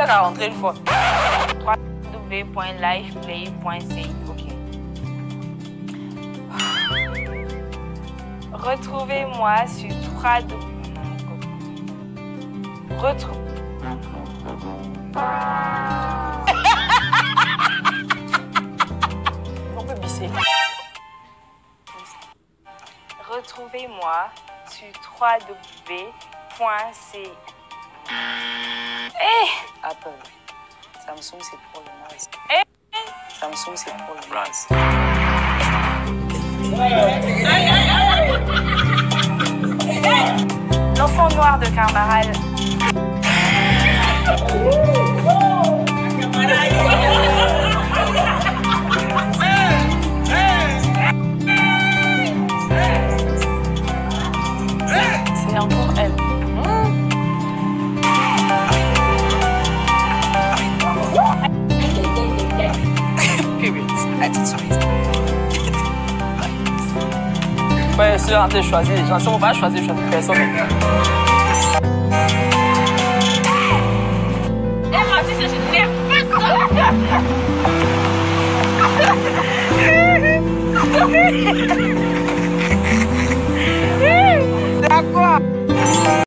À rentrer une fois. www.lifeplay.ci. Ok. Retrouvez-moi sur 3W. Retrouvez-moi sur 3W.ci. Hey! Apple. Samsung, c'est pour le masque. Hey! Samsung, c'est pour le masque. L'Enfant Noir de Carbaral. C'est encore elle. 我也是让自己学习，让生活把学习学开始。哎妈，这就是你，快走！